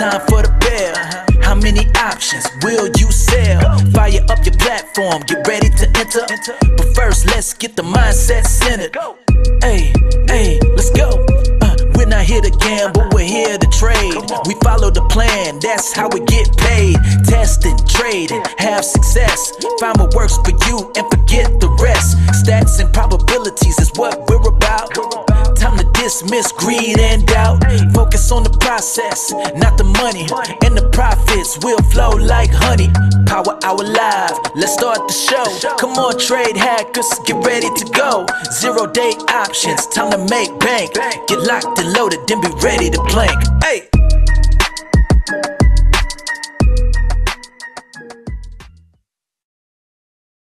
time for the bell. How many options will you sell? Fire up your platform, get ready to enter. But first, let's get the mindset centered. Hey, hey, let's go. We're not here to gamble, we're here to trade. We follow the plan, that's how we get paid. Test and trade and have success. Find what works for you and forget the rest. Stats and probabilities is what we're about. Time to dismiss greed and doubt. Focus on the process, not the money. And the profits will flow like honey. Power Hour Live, let's start the show. Come on, trade hackers, get ready to go. 0-day options, time to make bank. Get locked and loaded, then be ready to plank. Hey.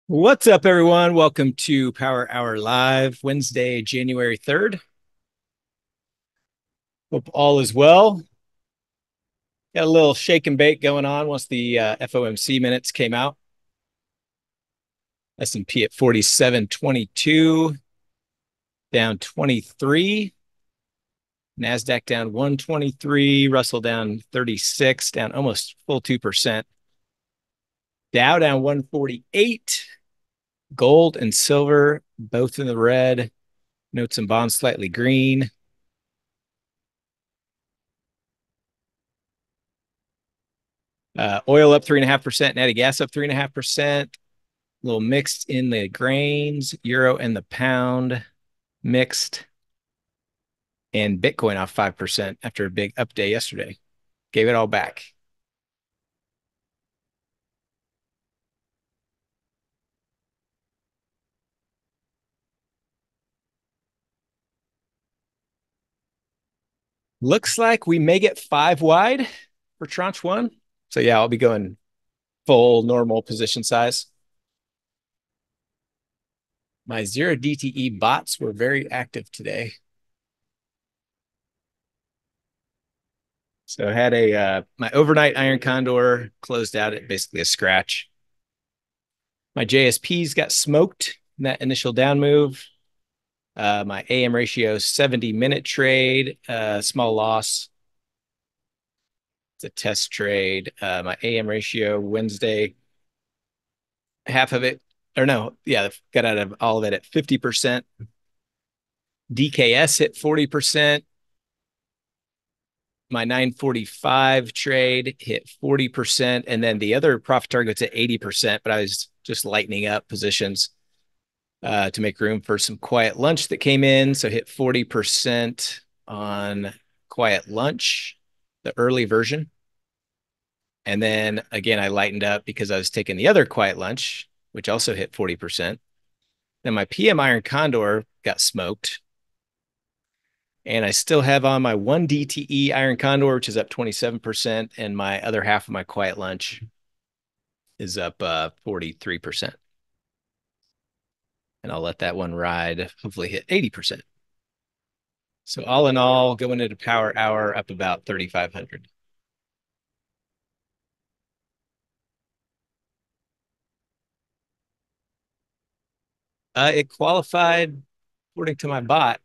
What's up, everyone? Welcome to Power Hour Live, Wednesday, January 3rd. Hope all is well. Got a little shake and bake going on once the FOMC minutes came out. S&P at 47.22, down 23. NASDAQ down 123, Russell down 36, down almost full 2%. Dow down 148, gold and silver both in the red, notes and bonds slightly green. Oil up 3.5%, natty gas up 3.5%, a little mixed in the grains, euro and the pound mixed, and Bitcoin off 5% after a big up day yesterday. Gave it all back. Looks like we may get 5 wide for tranche 1. So yeah, I'll be going full normal position size. My 0 DTE bots were very active today. So I had a my overnight iron condor closed out at basically a scratch. My JSPs got smoked in that initial down move. My AM ratio 70-minute trade, small loss. It's a test trade. My AM ratio Wednesday, half of it, or no, yeah, got out of all of it at 50%. DKS hit 40%. My 945 trade hit 40%. And then the other profit target's at 80%, but I was just lightening up positions to make room for some quiet lunch that came in. So hit 40% on quiet lunch, the early version. And then again, I lightened up because I was taking the other quiet lunch, which also hit 40%. Then my PM iron condor got smoked. And I still have on my 1 DTE iron condor, which is up 27%. And my other half of my quiet lunch is up 43%. And I'll let that one ride, hopefully hit 80%. So all in all, going into Power Hour up about 3,500. It qualified according to my bot.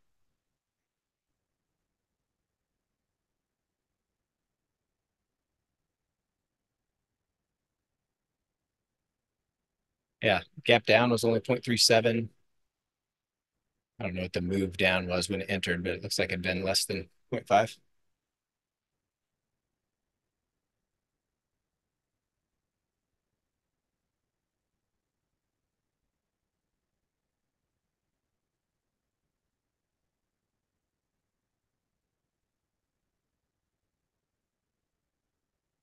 Yeah, gap down was only 0.37. I don't know what the move down was when it entered, but it looks like it had been less than 0.5.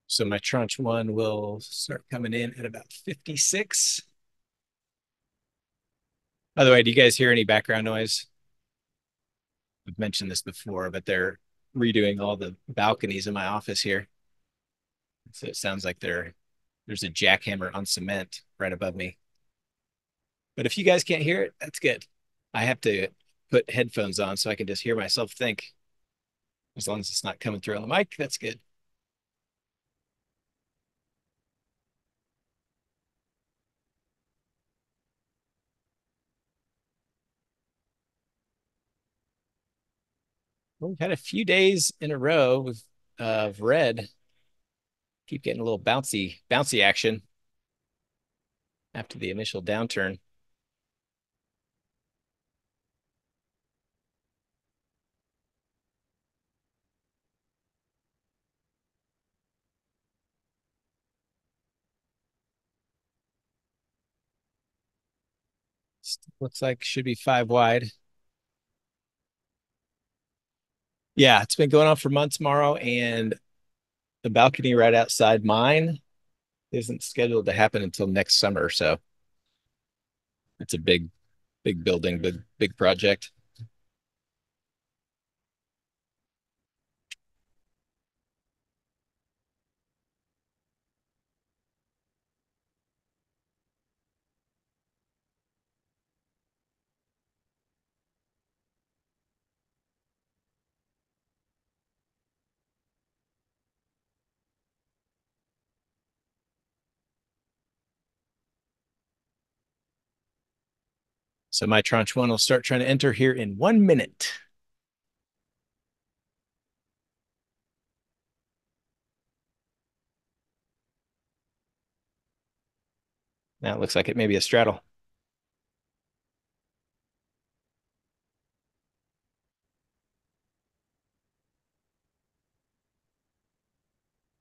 So my tranche 1 will start coming in at about 56. By the way, do you guys hear any background noise? I've mentioned this before, but they're redoing all the balconies in my office here. So it sounds like there's a jackhammer on cement right above me. But if you guys can't hear it, that's good. I have to put headphones on so I can just hear myself think. As long as it's not coming through on the mic, that's good. We've had a few days in a row of red keep getting a little bouncy action after the initial downturn. Looks like should be 5 wide. Yeah, it's been going on for months, Morrow, and the balcony right outside mine isn't scheduled to happen until next summer. So it's a big building, big project. So my tranche one will start trying to enter here in 1 minute. Now it looks like it may be a straddle.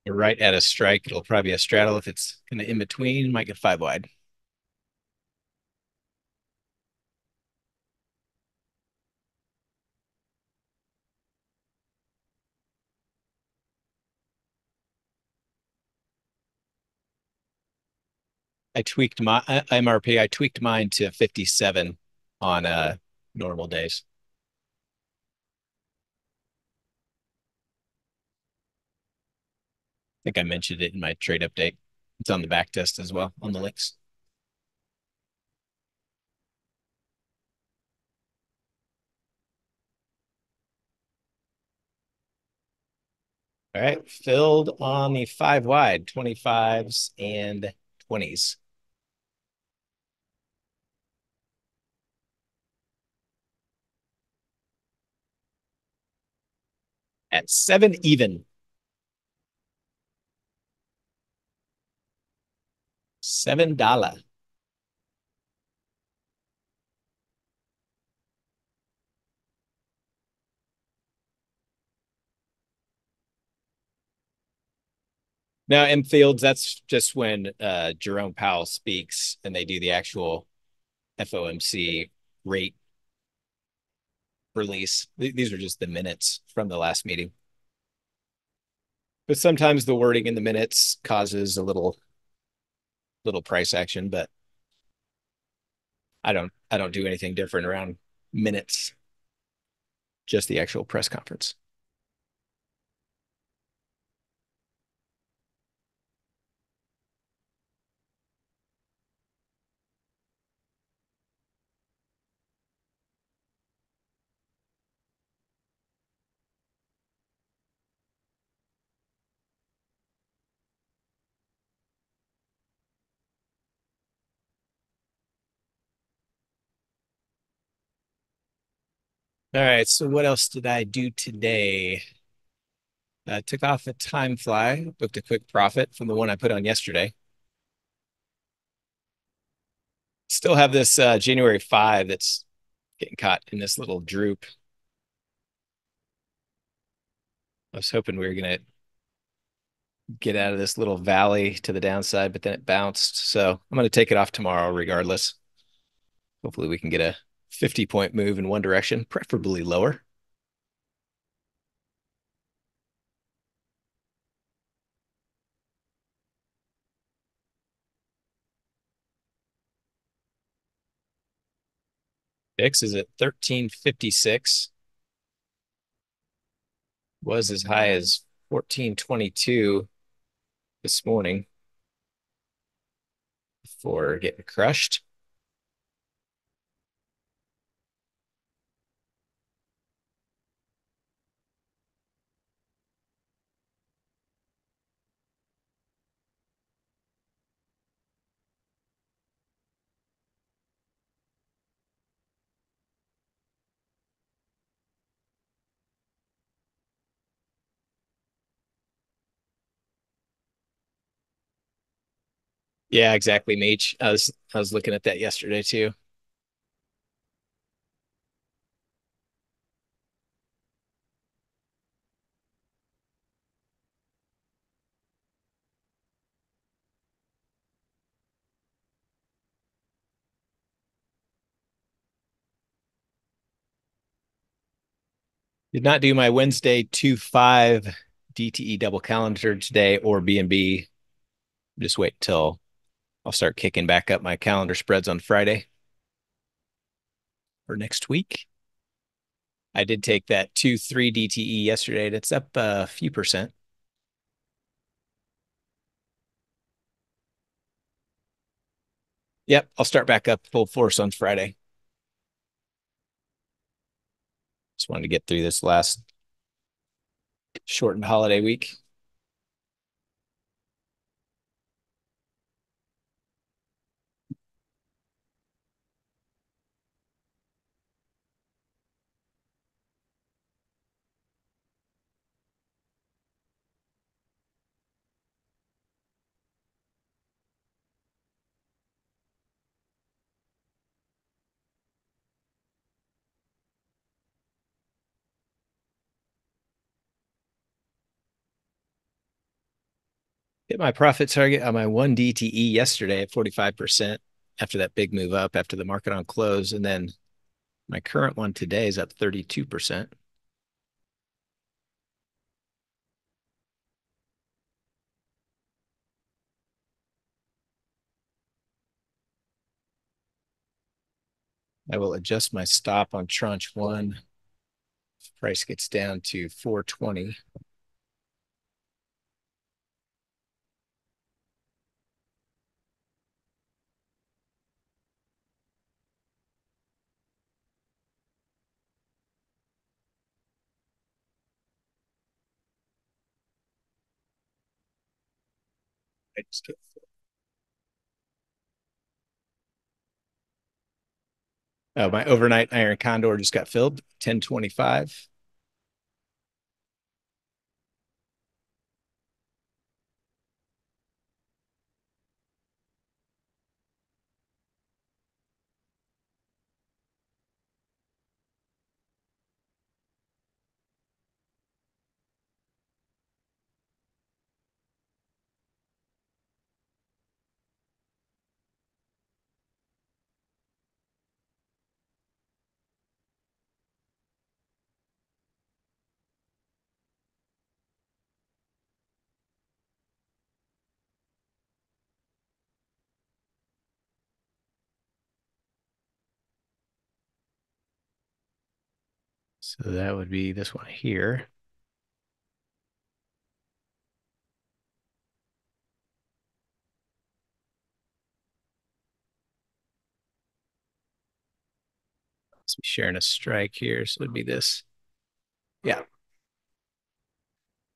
You're right at a strike. It'll probably be a straddle if it's kind of in between. Might get 5 wide. I tweaked my MRP. I tweaked mine to 57 on normal days. I think I mentioned it in my trade update. It's on the back test as well on the links. All right, filled on the 5 wide, 25s and 20s. At 7 even. 7 dollar. Now, M Fields, that's just when Jerome Powell speaks and they do the actual FOMC rate release. These are just the minutes from the last meeting. But sometimes the wording in the minutes causes a little price action, but I don't do anything different around minutes, just the actual press conference. All right, so what else did I do today? I took off a time fly, booked a quick profit from the one I put on yesterday. Still have this January 5 that's getting caught in this little droop. I was hoping we were going to get out of this little valley to the downside, but then it bounced. So I'm going to take it off tomorrow regardless. Hopefully we can get a 50-point move in one direction, preferably lower. VIX is at 1356. Was as high as 1422 this morning before getting crushed. Yeah, exactly, Meech. I was looking at that yesterday too. Did not do my Wednesday 2-5 DTE double calendar today or BNB. Just wait till I'll start kicking back up my calendar spreads on Friday or next week. I did take that 2-3 DTE yesterday. That's up a few percent. Yep, I'll start back up full force on Friday. Just wanted to get through this last shortened holiday week. Hit my profit target on my one DTE yesterday at 45% after that big move up after the market on close. And then my current one today is up 32%. I will adjust my stop on tranche one. Price gets down to 420. I just took four. Oh, my overnight iron condor just got filled, 1025. So that would be this one here. Let's be sharing a strike here. So it would be this. Yeah.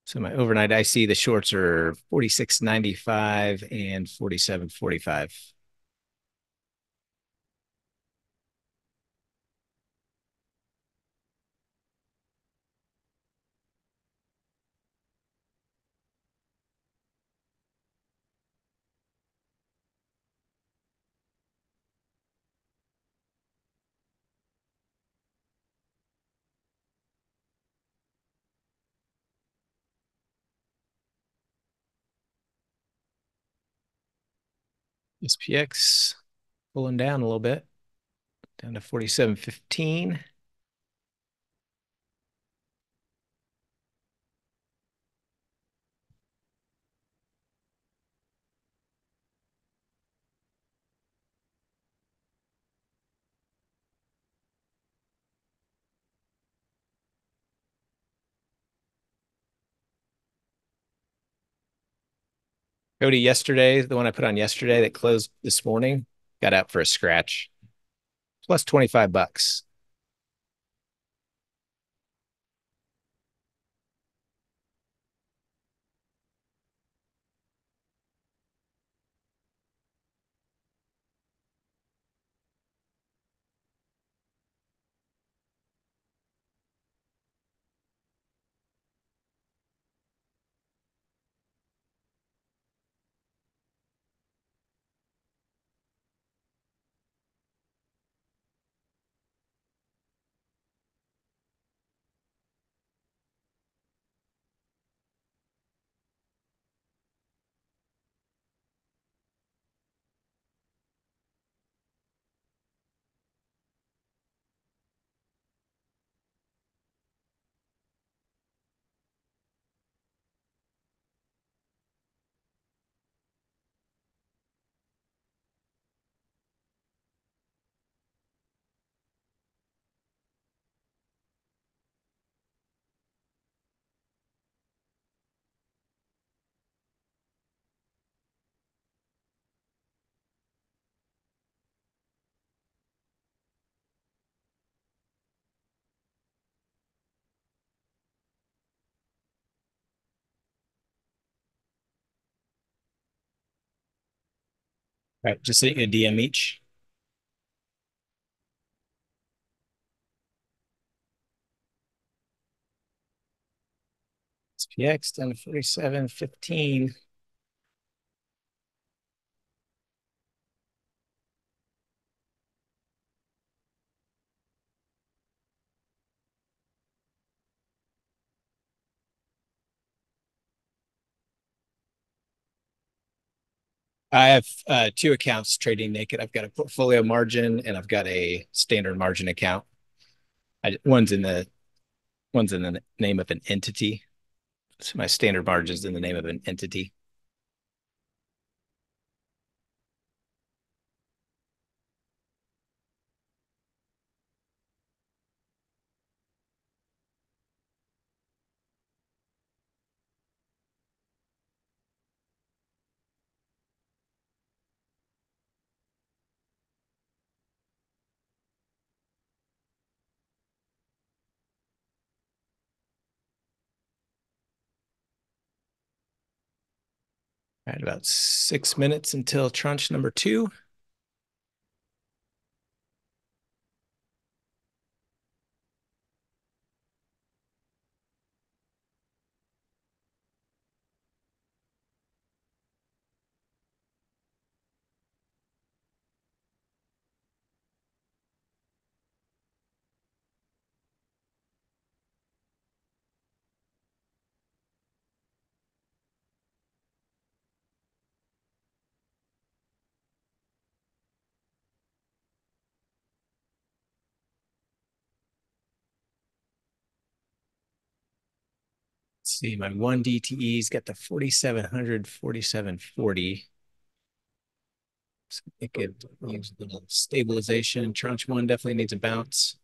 So my overnight IC, the shorts are 46.95 and 47.45. SPX pulling down a little bit, down to 47.15. Cody, yesterday, the one I put on yesterday that closed this morning, got out for a scratch, plus $25. All right, just sending a DM each. SPX 1047.15. I have two accounts trading naked. I've got a portfolio margin and I've got a standard margin account. One's in the name of an entity. So my standard margin is in the name of an entity. All right, about 6 minutes until tranche number two. See, my one DTE's got the 4,700, 4,740. So I think it needs a little stabilization. Tranche one definitely needs a bounce.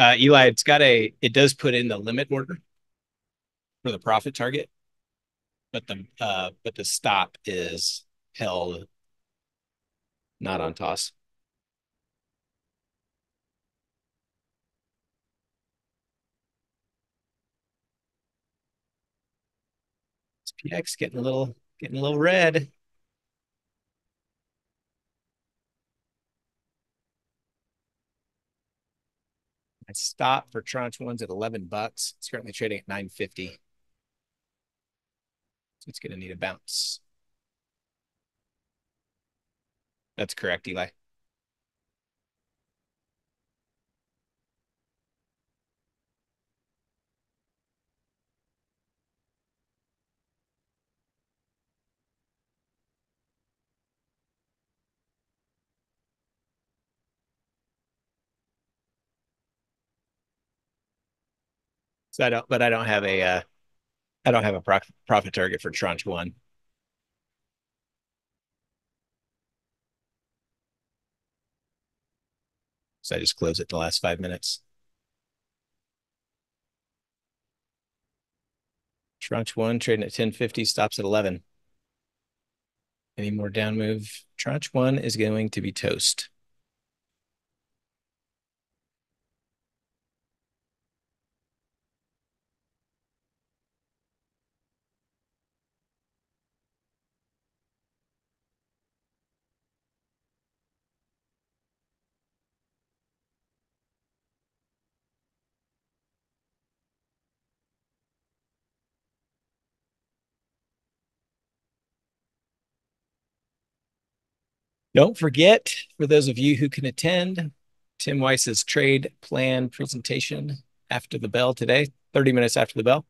Eli, it's got a, it does put in the limit order for the profit target, but the stop is held. Not on toss. SPX getting a little red. I stopped for tranche ones at $11. It's currently trading at $9.50. So it's gonna need a bounce. That's correct, Eli. So I don't have a profit target for tranche one. So I just close it in the last 5 minutes. Tranche one trading at 10.50, stops at 11. Any more down move? Tranche one is going to be toast. Don't forget, for those of you who can attend, Tim Weiss's trade plan presentation after the bell today, 30 minutes after the bell.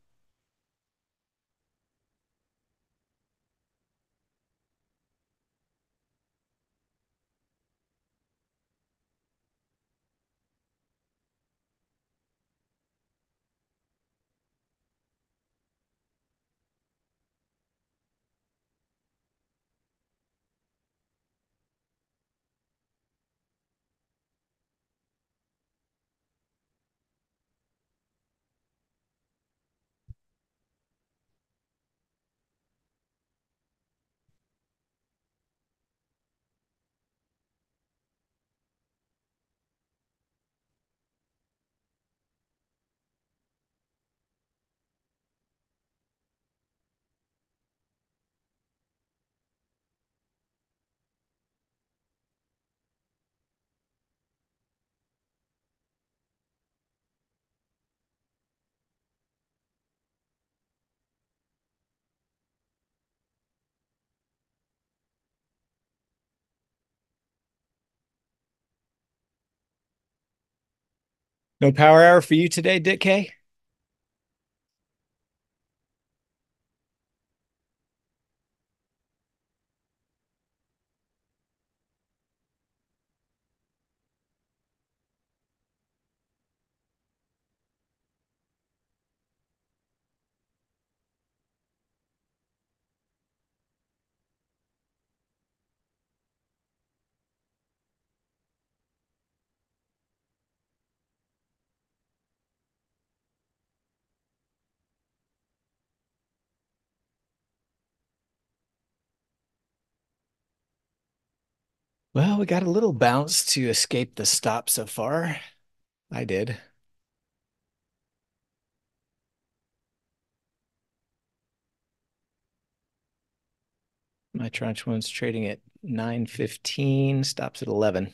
No power hour for you today, Dick K? Well, we got a little bounce to escape the stop so far. I did. My tranche one's trading at 9.15, stops at 11.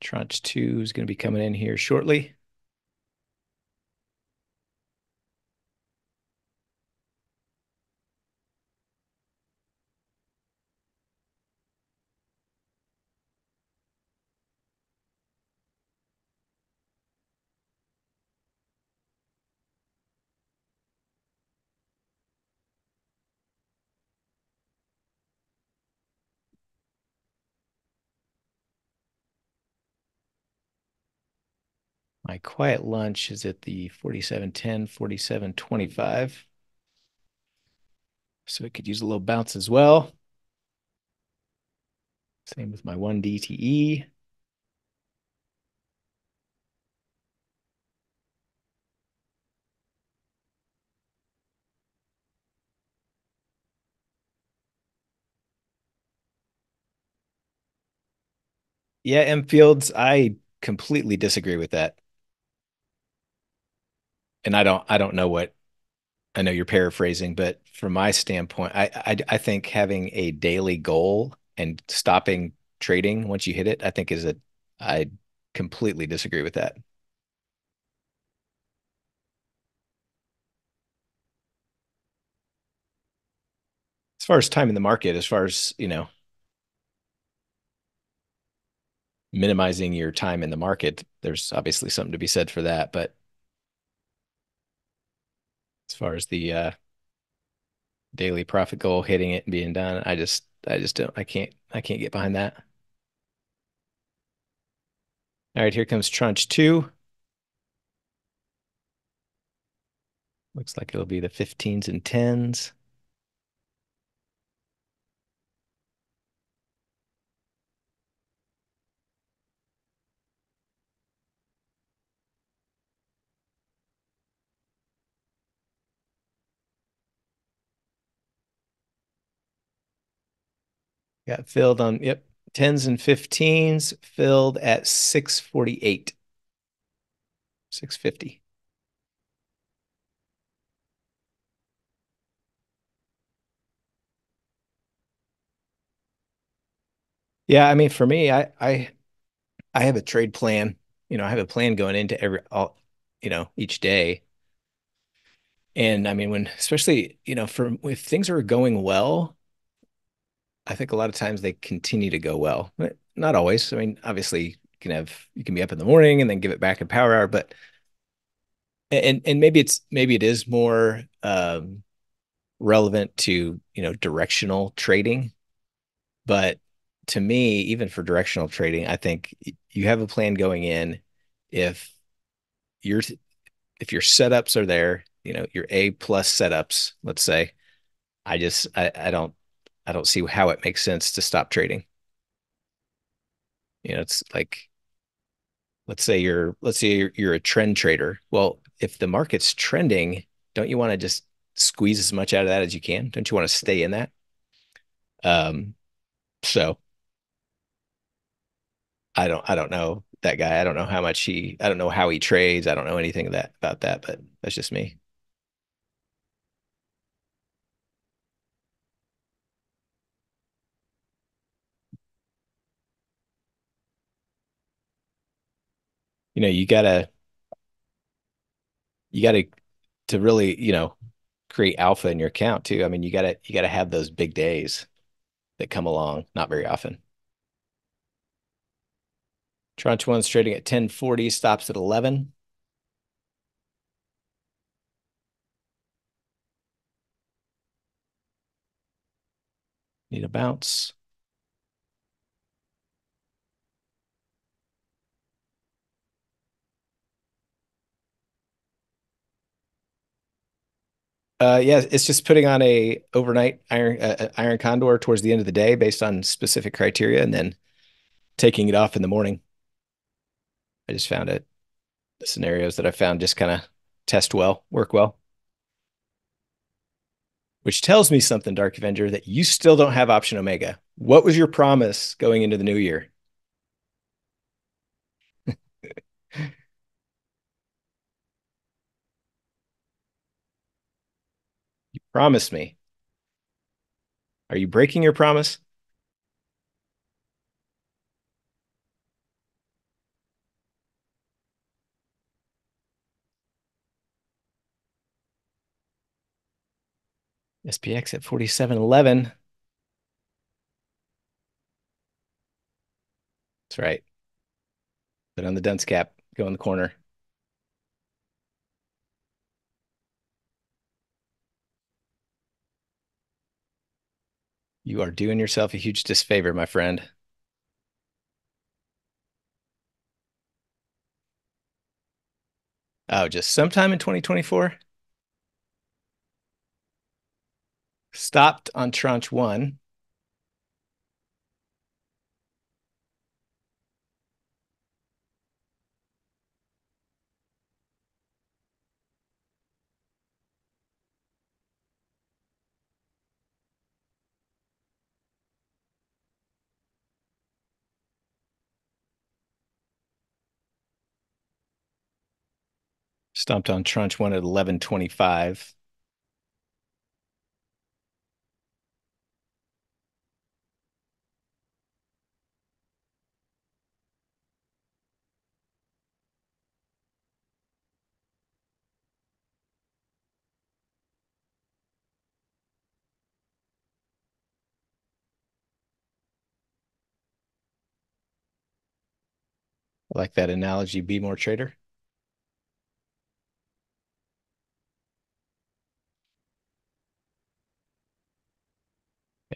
Tranche two is going to be coming in here shortly. My quiet lunch is at the 47.10, 47.25. So it could use a little bounce as well. Same with my one DTE. Yeah, M Fields, I completely disagree with that. And I don't know what, I know you're paraphrasing, but from my standpoint, I think having a daily goal and stopping trading once you hit it, I think is a, I completely disagree with that. As far as time in the market, as far as, you know, minimizing your time in the market, there's obviously something to be said for that, but as far as the daily profit goal, hitting it and being done, I just don't, I can't get behind that. All right, here comes tranche two. Looks like it'll be the 15s and 10s. Got filled on, yep, 10s and 15s, filled at 648, 650. Yeah, I mean, for me, I have a trade plan. You know, I have a plan going into each day. And I mean, when, especially, you know, if things are going well, I think a lot of times they continue to go well. Not always. I mean, obviously you can be up in the morning and then give it back in power hour, but and maybe it is more relevant to, you know, directional trading. But to me, even for directional trading, I think you have a plan going in. If your setups are there, you know, your A+ setups, let's say, I don't see how it makes sense to stop trading. You know, it's like, let's say you're a trend trader. Well, if the market's trending, don't you want to just squeeze as much out of that as you can? Don't you want to stay in that? So I don't know that guy. I don't know how much I don't know how he trades. I don't know anything about that, but that's just me. You know, you gotta to really, you know, create alpha in your account too. I mean, you gotta have those big days that come along, not very often. Tranche one's trading at 1040, stops at 11. Need a bounce. Yeah, it's just putting on a overnight iron condor towards the end of the day based on specific criteria and then taking it off in the morning. I just found it. The scenarios that I found just kind of test well, work well. Which tells me something, Dark Avenger, that you still don't have Option Omega. What was your promise going into the new year? You promised me. Are you breaking your promise? SPX at 47.11. That's right. Put on the dunce cap, go in the corner. You are doing yourself a huge disfavor, my friend. Oh, just sometime in 2024? Stopped on tranche one. Stopped on tranche one at 1125. I like that analogy, be more trader.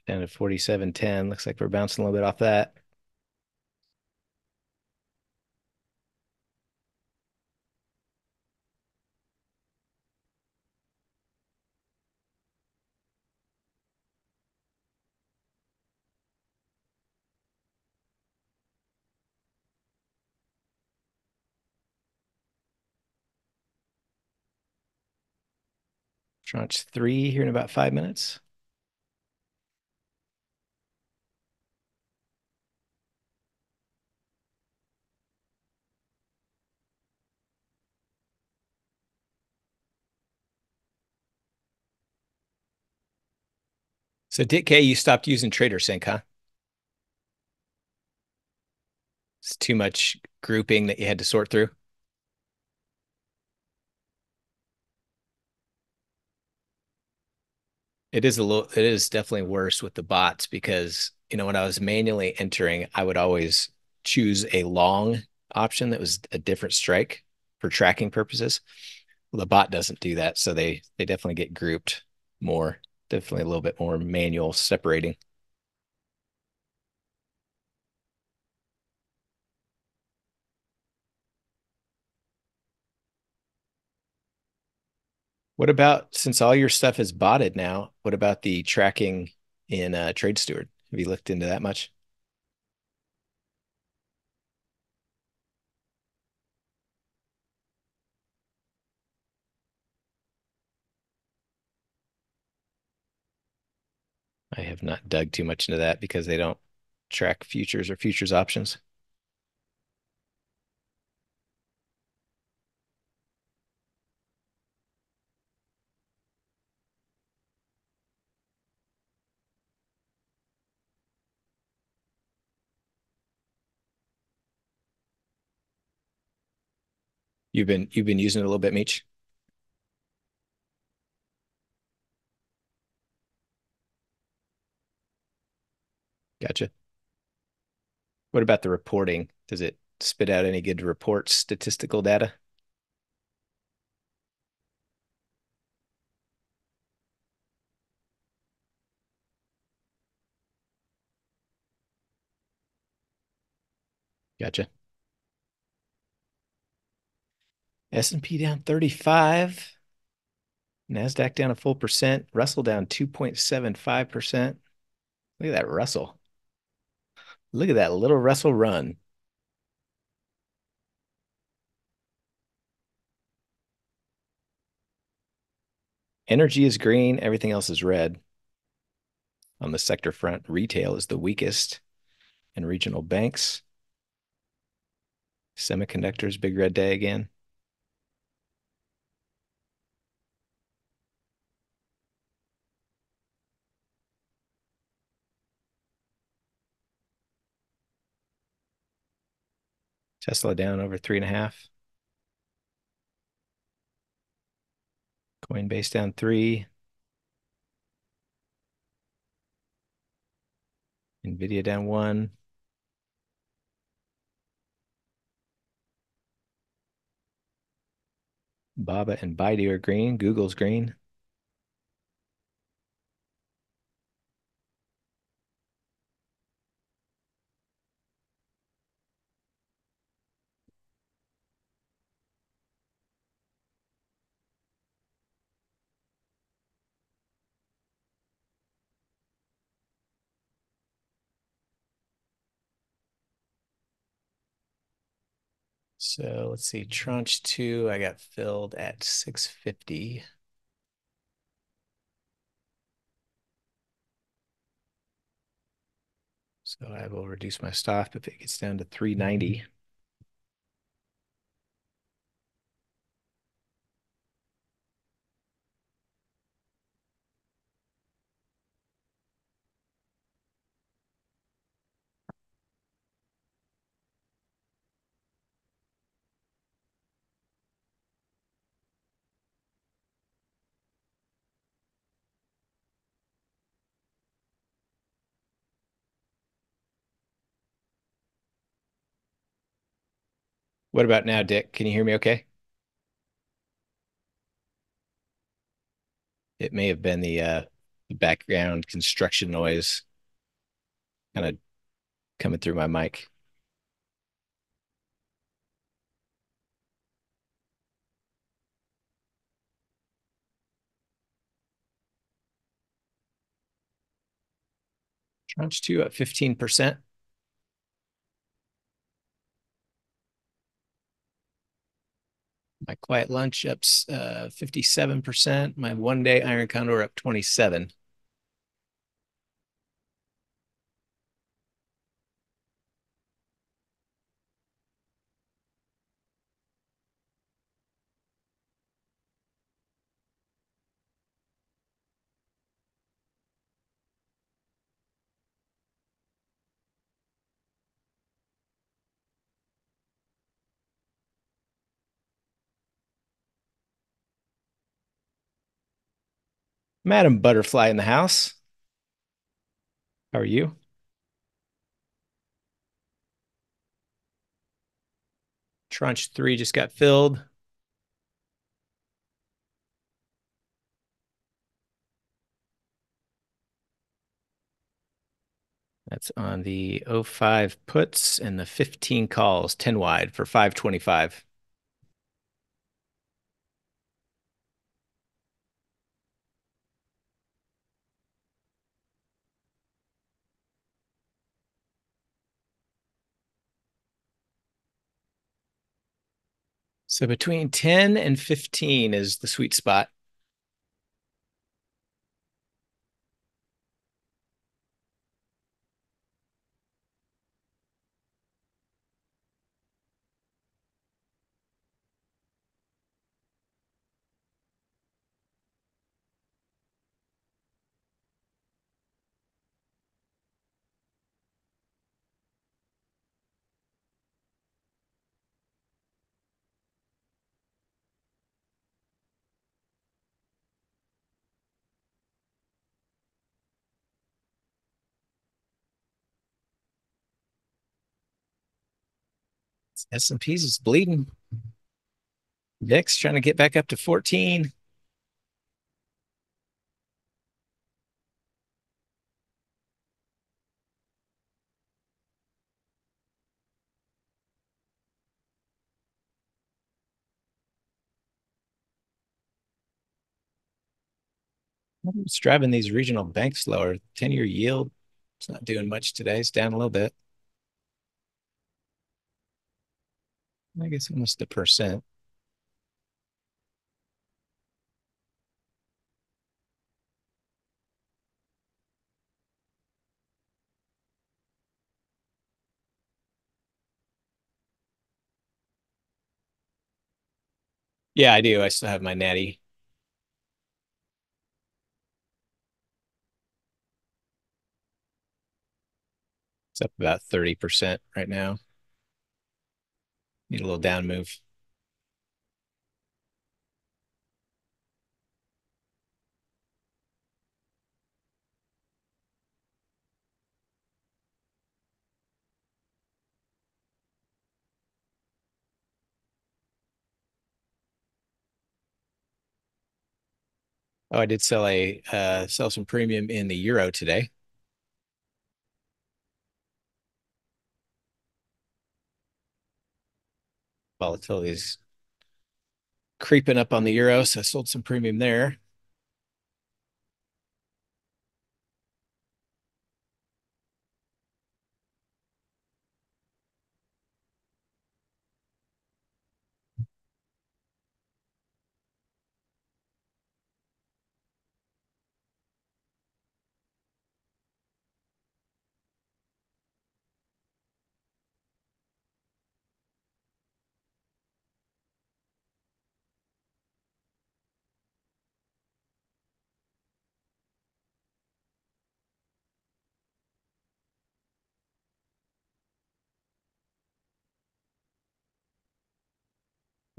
Down to 47.10. Looks like we're bouncing a little bit off that. Tranche three here in about 5 minutes. So Dick K, you stopped using Trader Sync, huh? It's too much grouping that you had to sort through. It is definitely worse with the bots because, you know, when I was manually entering, I would always choose a long option that was a different strike for tracking purposes. Well, the bot doesn't do that. So they definitely get grouped more, definitely a little bit more manual separating. What about, since all your stuff is botted now, what about the tracking in TradeSteward? Have you looked into that much? I have not dug too much into that because they don't track futures or futures options. You've been using it a little bit, Meech? Gotcha. What about the reporting? Does it spit out any good reports, statistical data? Gotcha. S&P down 35. NASDAQ down a full percent. Russell down 2.75%. Look at that Russell. Look at that little Russell run. Energy is green. Everything else is red. On the sector front, retail is the weakest, and regional banks. Semiconductors, big red day again. Tesla down over 3.5. Coinbase down 3. NVIDIA down 1. BABA and Baidu are green. Google's green. So let's see, tranche 2, I got filled at 650. So I will reduce my stop if it gets down to 390. What about now, Dick? Can you hear me okay? It may have been the background construction noise kind of coming through my mic. Tranche 2 up 15%. My quiet lunch up 57%. My one-day iron condor up 27%. Madam Butterfly in the house. How are you? Tranche 3 just got filled. That's on the 05 puts and the 15 calls, 10 wide for 525. So between 10 and 15 is the sweet spot. S&P's is bleeding. VIX trying to get back up to 14. What's driving these regional banks lower? 10-year yield, it's not doing much today. It's down a little bit. I guess almost 1%. Yeah, I do. I still have my natty. It's up about 30% right now. Need a little down move. Oh, I did sell a sell some premium in the euro today. Volatility is creeping up on the euro, so I sold some premium there.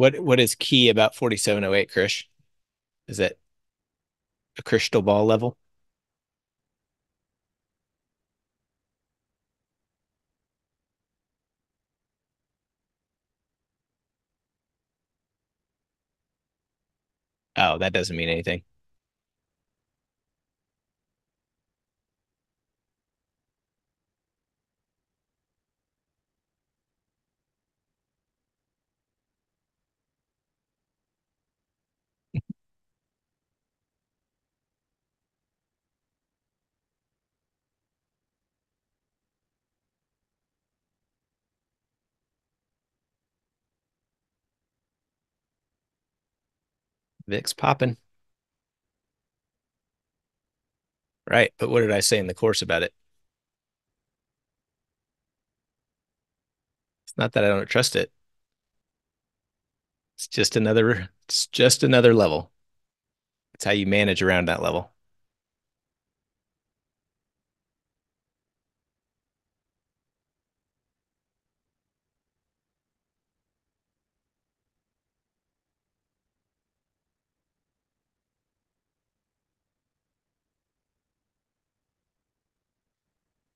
What is key about 4708, Krish? Is that a crystal ball level? Oh, that doesn't mean anything. VIX popping. Right, but what did I say in the course about it? It's not that I don't trust it. It's just another level. It's how you manage around that level.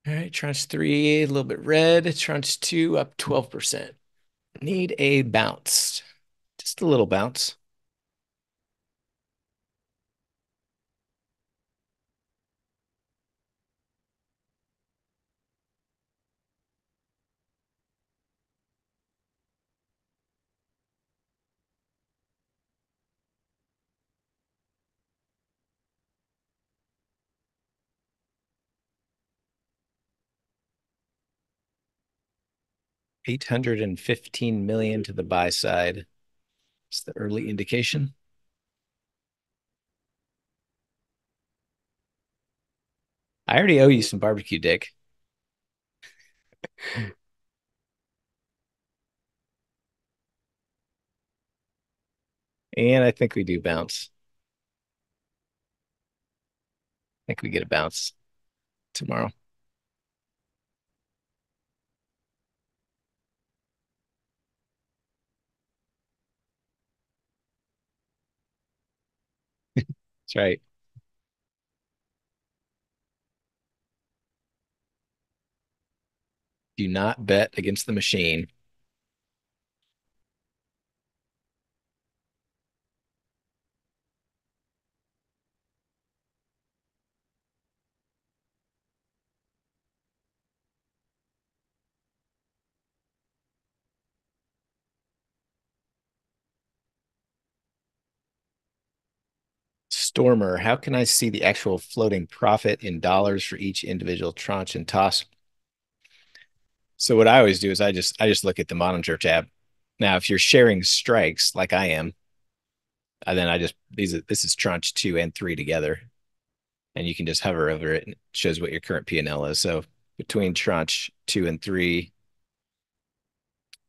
All right, tranche 3, a little bit red. Tranche 2 up 12%. Need a bounce. Just a little bounce. $815 million to the buy side. It's the early indication. I already owe you some barbecue, Dick. And I think we do bounce. I think we get a bounce tomorrow. That's right. Do not bet against the machine. Stormer, how can I see the actual floating profit in dollars for each individual tranche and toss? So what I always do is I just look at the monitor tab. Now, if you're sharing strikes like I am, and then I just, this is tranche 2 and 3 together, and you can just hover over it and it shows what your current P&L is. So between tranche 2 and 3,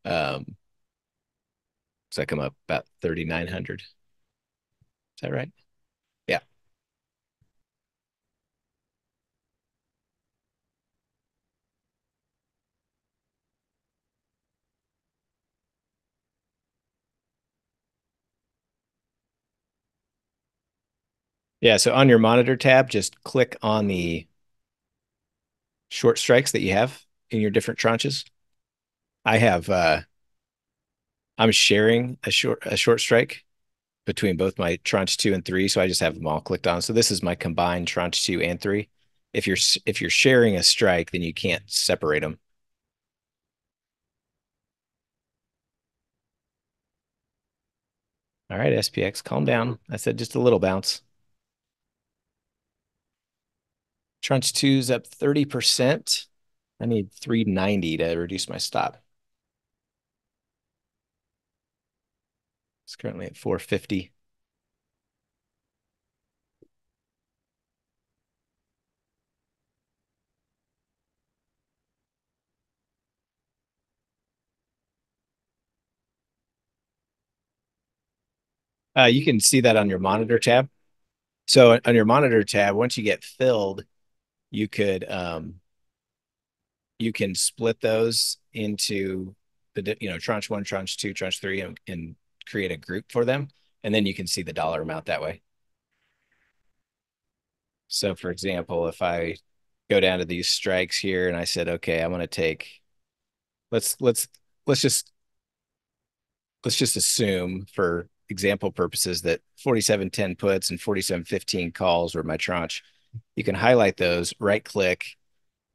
so I come up about 3,900. Is that right? Yeah. Yeah, so on your monitor tab, just click on the short strikes that you have in your different tranches. I have, I'm sharing a short strike between both my tranche 2 and 3. So I just have them all clicked on. So this is my combined tranche 2 and 3. If you're sharing a strike, then you can't separate them. All right, SPX, calm down. I said just a little bounce. Tranche 2's up 30%. I need 390 to reduce my stop. It's currently at 450. You can see that on your monitor tab. So on your monitor tab, once you get filled, you can split those into the, tranche 1, tranche 2, tranche 3, and create a group for them, and then you can see the dollar amount that way. So for example, if I go down to these strikes here and I said, okay, I want to take, let's just assume for example purposes that 47.10 puts and 47.15 calls were my tranche. You can highlight those, right click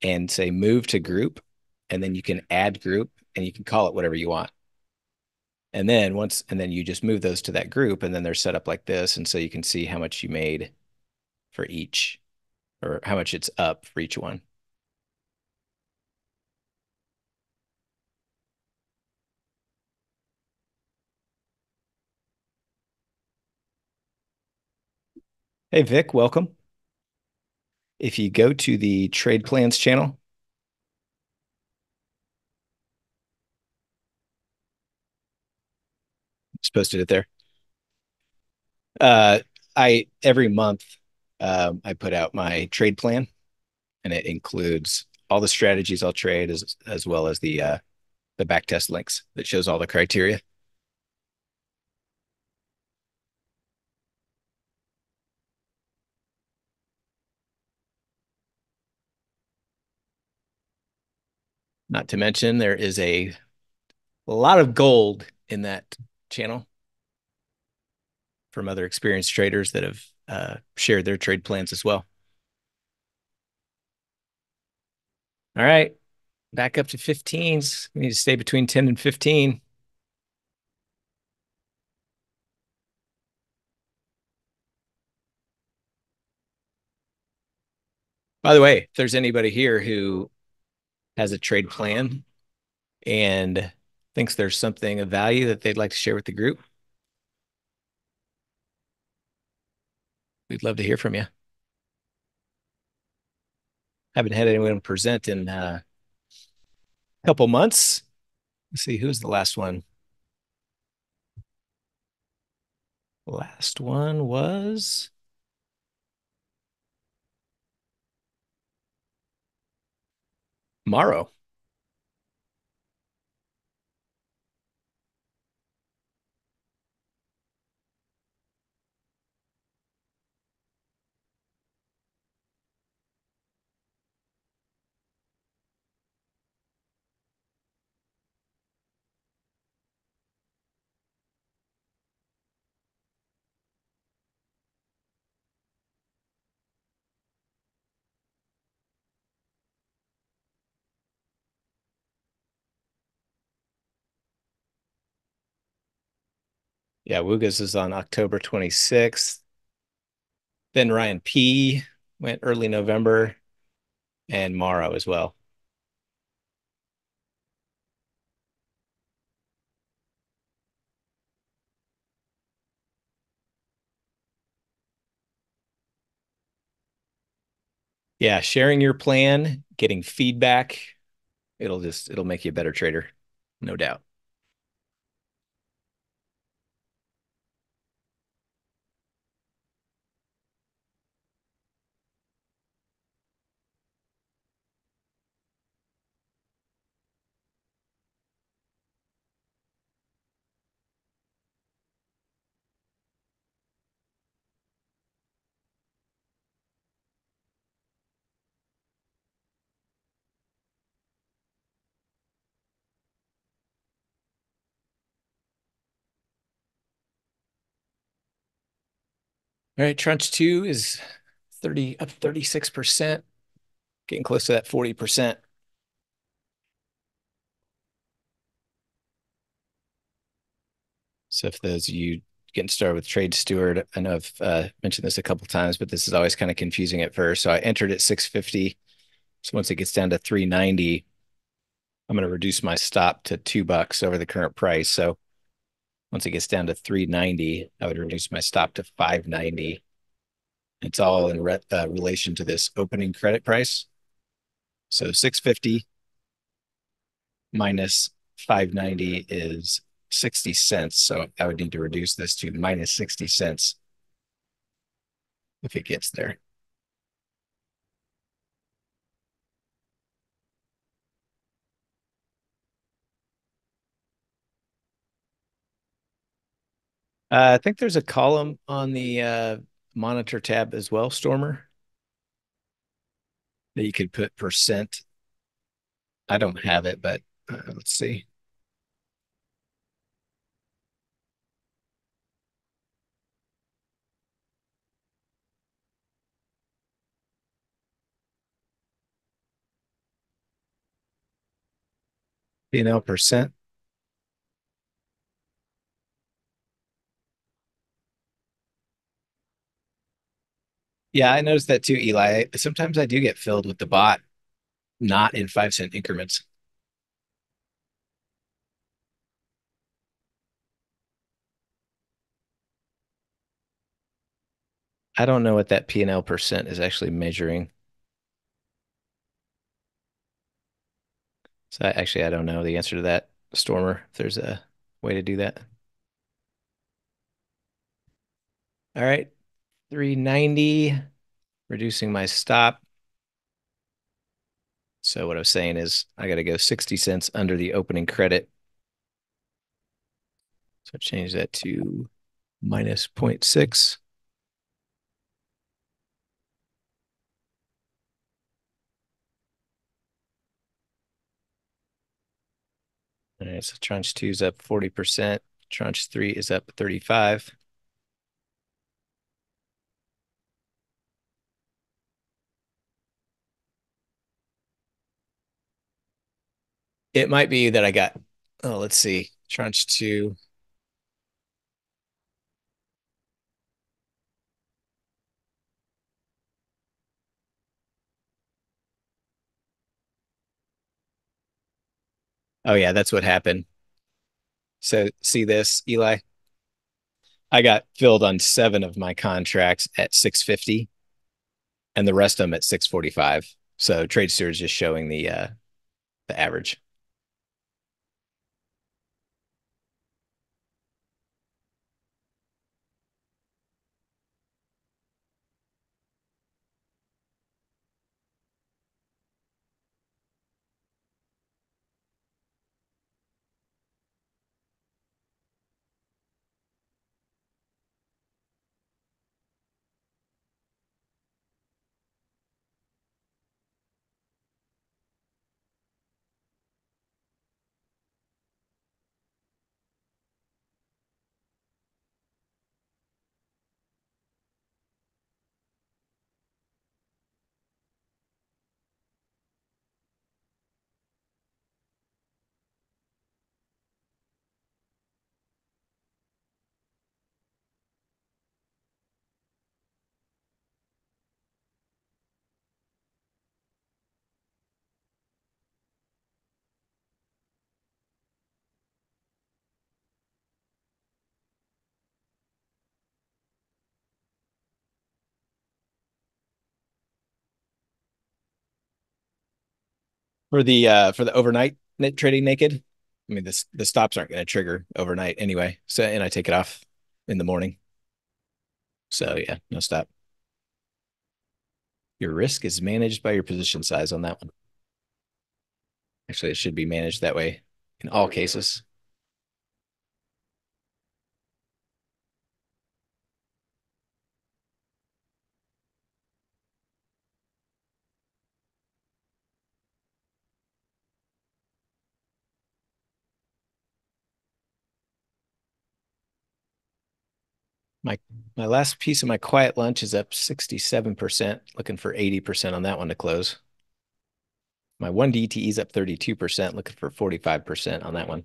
and say move to group, and then you can add group and you can call it whatever you want. And then and then you just move those to that group, and then they're set up like this. And so you can see how much you made for each, or how much it's up for each one. Hey, Vic, welcome. If you go to the Trade Plans channel, just posted it there. Every month, I put out my trade plan, and it includes all the strategies I'll trade, as well as the backtest links that shows all the criteria. Not to mention, there is a lot of gold in that channel from other experienced traders that have shared their trade plans as well. All right, back up to 15s. We need to stay between 10 and 15. By the way, if there's anybody here who has a trade plan and thinks there's something of value that they'd like to share with the group, we'd love to hear from you. Haven't had anyone present in a couple months. Let's see, who's the last one? Last one was Morrow. Yeah, Wugas is on October 26th. Then Ryan P went early November, and Morrow as well. Yeah, sharing your plan, getting feedback, it'll make you a better trader, no doubt. All right, tranche two is up 36%, getting close to that 40%. So for those of you getting started with TradeSteward, I know I've mentioned this a couple times, but this is always kind of confusing at first. So I entered at 650. So once it gets down to 390, I'm going to reduce my stop to $2 over the current price. So once it gets down to 390, I would reduce my stop to 590. It's all in relation to this opening credit price. So 650 minus 590 is 60 cents. So I would need to reduce this to minus 60 cents if it gets there. I think there's a column on the monitor tab as well, Stormer, that you could put %. I don't have it, but let's see. P&L %. Yeah, I noticed that too, Eli. Sometimes I do get filled with the bot, not in 5-cent increments. I don't know what that P&L % is actually measuring. So I don't know the answer to that, Stormer, if there's a way to do that. All right. 390, reducing my stop. So what I was saying is I got to go 60 cents under the opening credit. So change that to minus 0.6. All right, so tranche two is up 40%. Tranche three is up 35%. It might be that I got, oh, let's see, tranche two. Oh, yeah, that's what happened. So see this, Eli? I got filled on 7 of my contracts at 650 and the rest of them at 645. So TradeSteward is just showing the average. for the overnight trading naked. I mean, the stops aren't going to trigger overnight anyway. So, and I take it off in the morning. So yeah, no stop. Your risk is managed by your position size on that one. Actually, it should be managed that way in all cases. My last piece of my quiet lunch is up 67%, looking for 80% on that one to close. My one DTE is up 32%, looking for 45% on that one.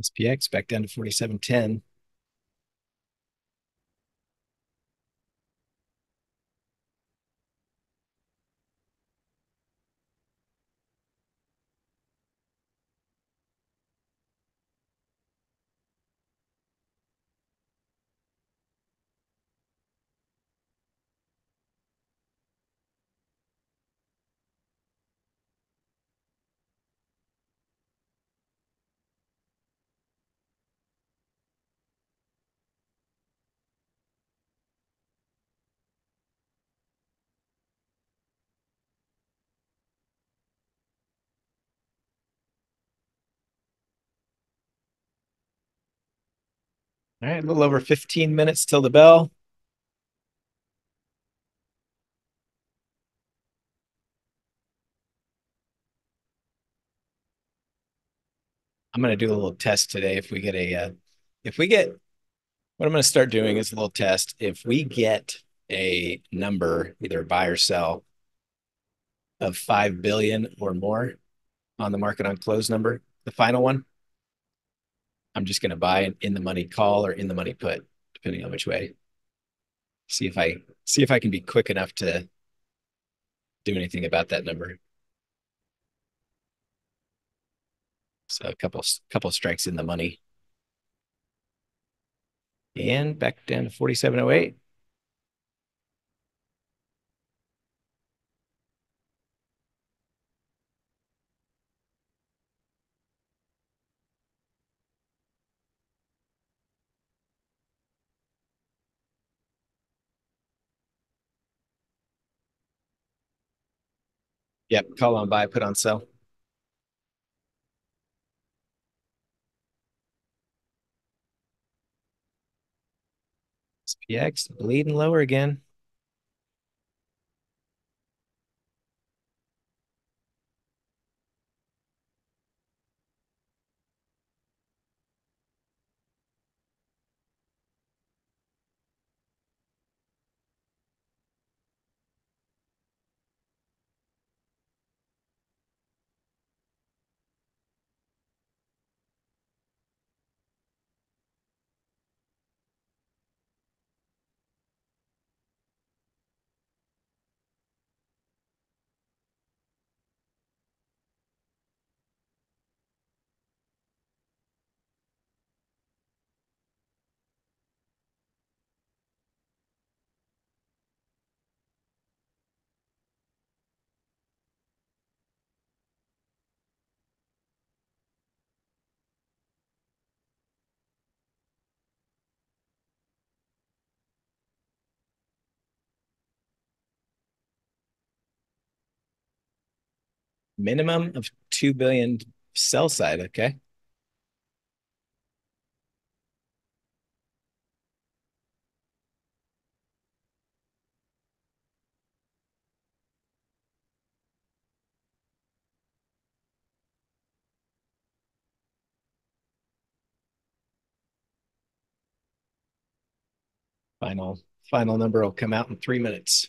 SPX back down to 47.10. All right, a little over 15 minutes till the bell. I'm going to do a little test today. If we get a, what I'm going to start doing is a little test. If we get a number, either buy or sell, of 5 billion or more on the market on close number, the final one, I'm just going to buy an in-the-money call or in-the-money put, depending on which way. See if I can be quick enough to do anything about that number. So a couple strikes in the money, and back down to 47.08. Yep, call on buy, put on sell. SPX bleeding lower again. Minimum of 2 billion sell side, okay? Final number will come out in 3 minutes.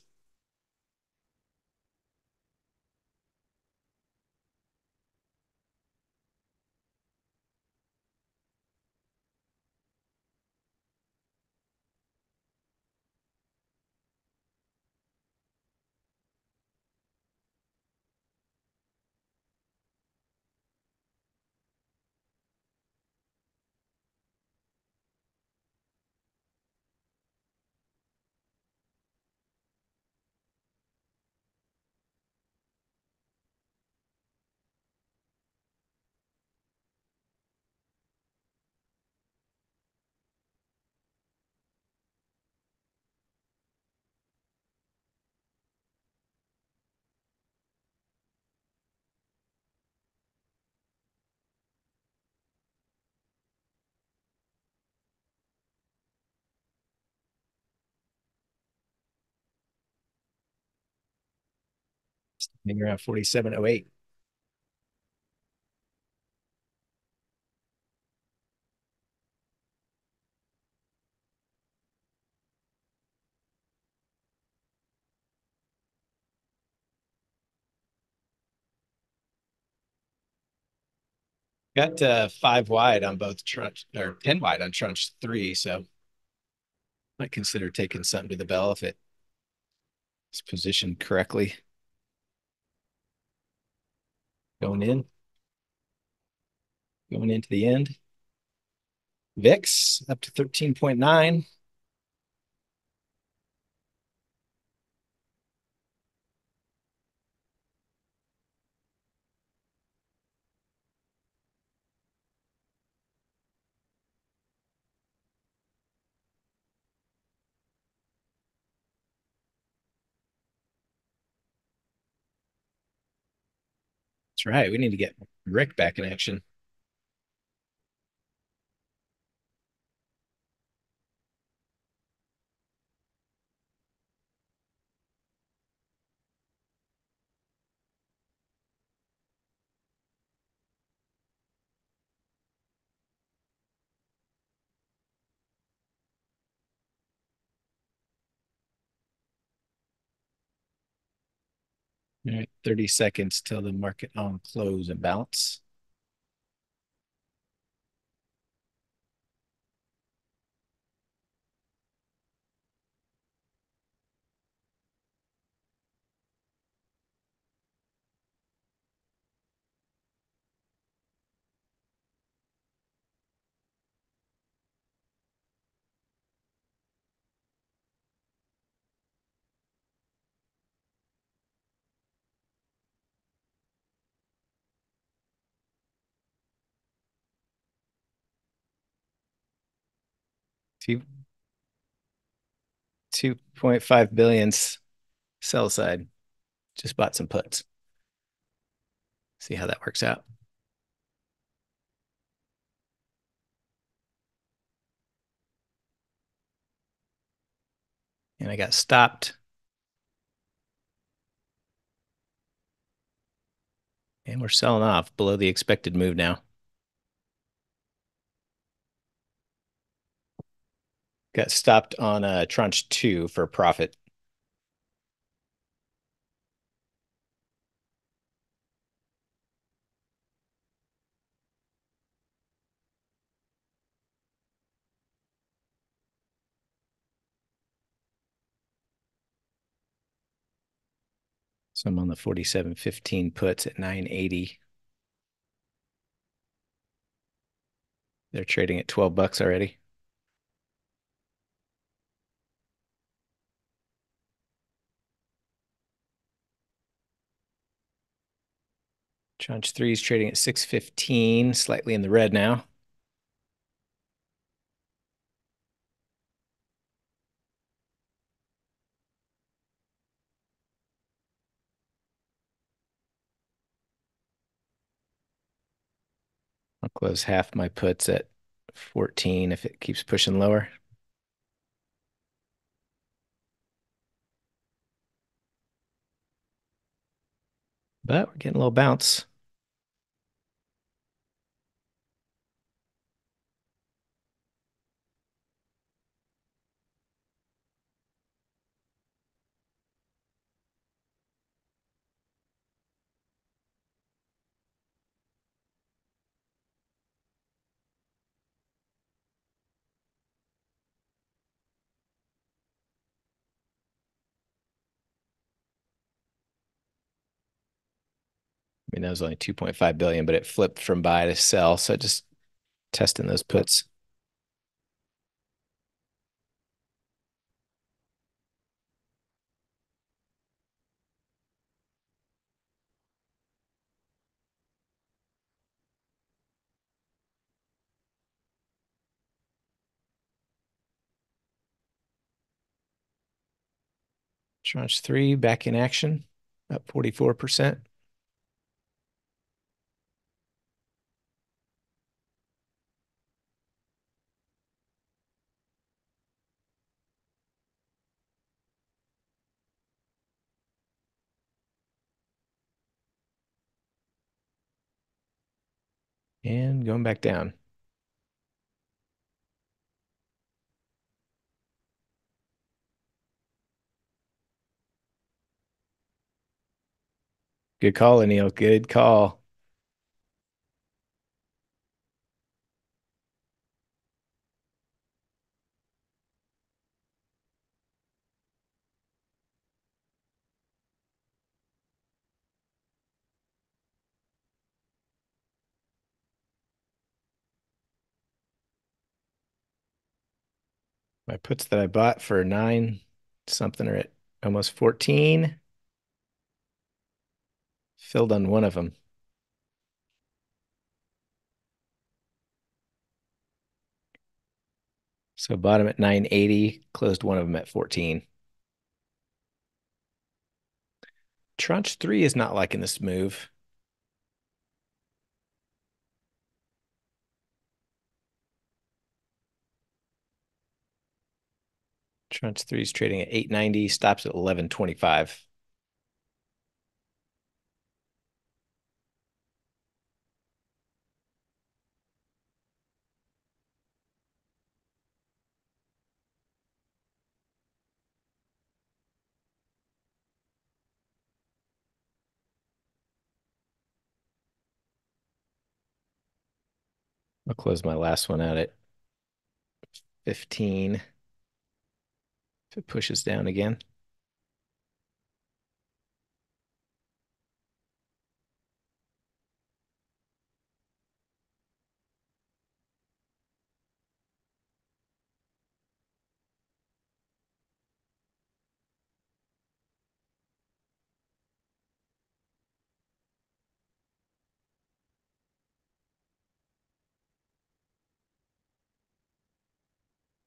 Around 47.08. Got 5 wide on both tranche, or 10 wide on tranche 3, so I consider taking something to the bell if it's positioned correctly. Going into the end. VIX up to 13.9. Right, we need to get Rick back in action. All right, 30 seconds till the market on close and bounce. $2.5 billion sell side. Just bought some puts. See how that works out. And I got stopped. And we're selling off below the expected move now. Got stopped on tranche 2 for profit. So I'm on the 47.15 puts at 9.80. They're trading at 12 bucks already. Tranche 3 is trading at 6.15, slightly in the red now. I'll close half my puts at 14 if it keeps pushing lower. But we're getting a little bounce. I mean, that was only 2.5 billion, but it flipped from buy to sell. So just testing those puts. Tranche 3 back in action, up 44%. And going back down. Good call, Anil. Good call. My puts that I bought for 9 something are at almost 14. Filled on one of them. So bottom at 980, closed one of them at 14. Tranche 3 is not liking this move. Tranche 3 is trading at 890, stops at 1125. I'll close my last one out at 15 if it pushes down again.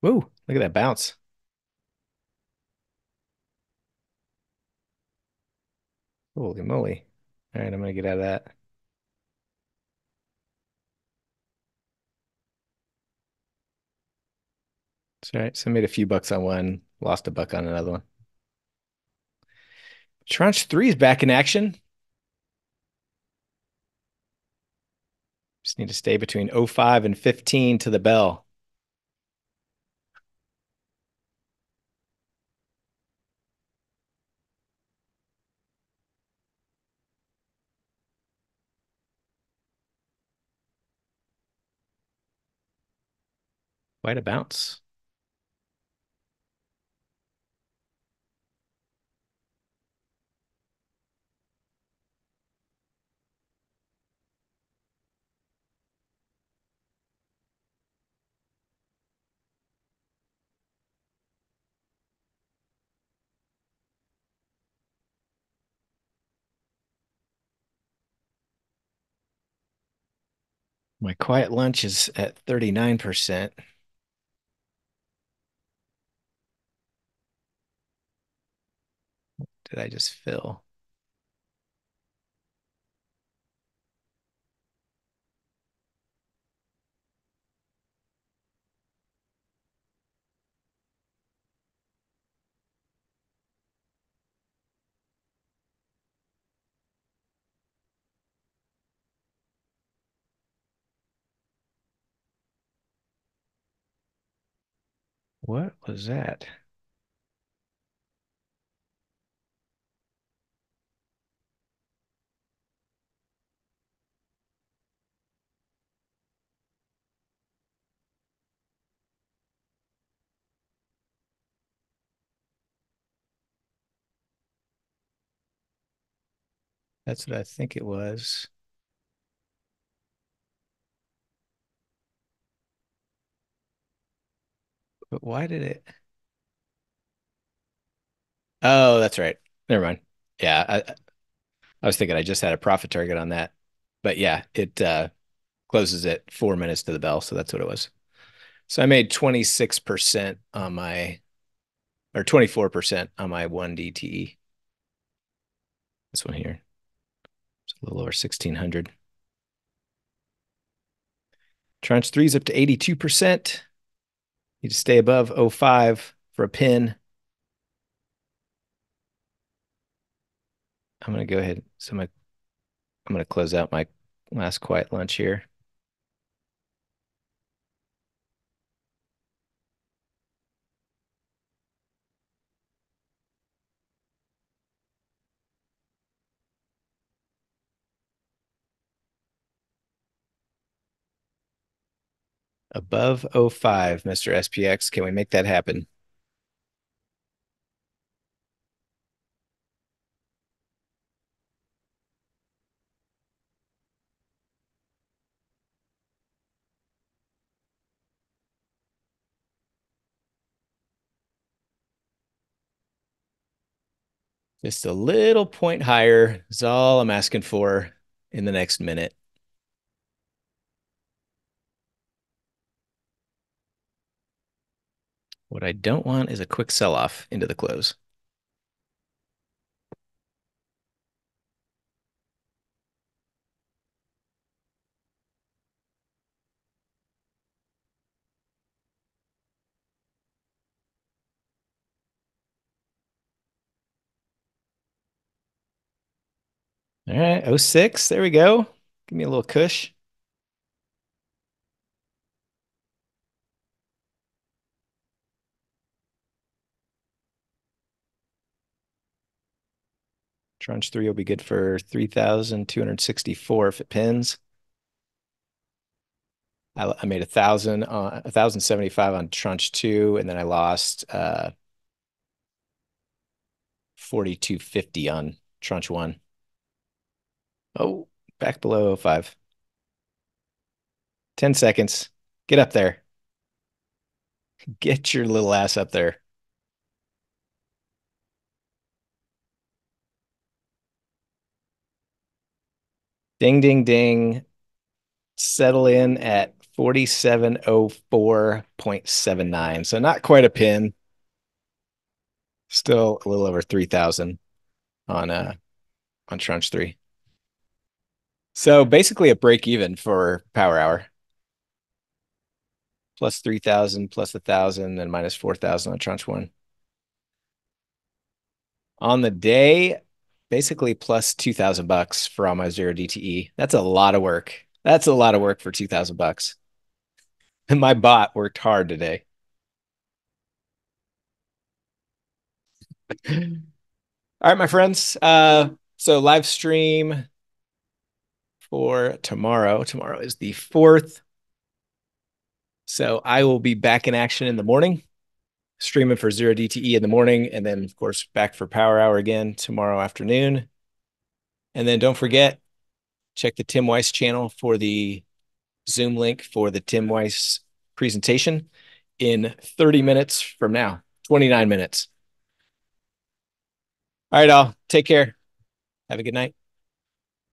Whoa, look at that bounce. Holy moly. All right, I'm going to get out of that. It's all right. So I made a few bucks on one, lost a buck on another one. Tranche 3 is back in action. Just need to stay between 05 and 15 to the bell. Quite a bounce. My quiet lunch is at 39%. Did I just fill? What was that? That's what I think it was. But why did it? Oh, that's right. Never mind. Yeah, I was thinking I just had a profit target on that. But yeah, it closes at 4 minutes to the bell. So that's what it was. So I made 26% on my, or 24% on my one DTE. This one here. It's a little over 1,600. Tranche 3 is up to 82%. You just stay above 05 for a pin. I'm going to go ahead. So I'm going to close out my last quiet lunch here. Above 05, Mr. SPX. Can we make that happen? Just a little point higher is all I'm asking for in the next minute. What I don't want is a quick sell-off into the close. All right, 06, there we go. Give me a little cush. Tranche 3 will be good for 3,264 if it pins. I made 1,000 on 1,075 on tranche 2, and then I lost 4,250 on tranche 1. Oh, back below 05. 10 seconds. Get up there. Get your little ass up there. Ding, ding, ding. Settle in at 4704.79. So not quite a pin. Still a little over 3,000 on tranche 3. So basically a break even for Power Hour. Plus 3,000, plus 1,000, and minus 4,000 on tranche 1. On the day, basically plus 2,000 bucks for all my zero DTE. That's a lot of work. That's a lot of work for 2,000 bucks. And my bot worked hard today. All right, my friends. So live stream for tomorrow. Tomorrow is the 4th. So I will be back in action in the morning, streaming for zero DTE in the morning, and then of course back for Power Hour again tomorrow afternoon. And then don't forget, check the Tim Weiss channel for the Zoom link for the Tim Weiss presentation in 30 minutes from now, 29 minutes. All right, all, take care. Have a good night.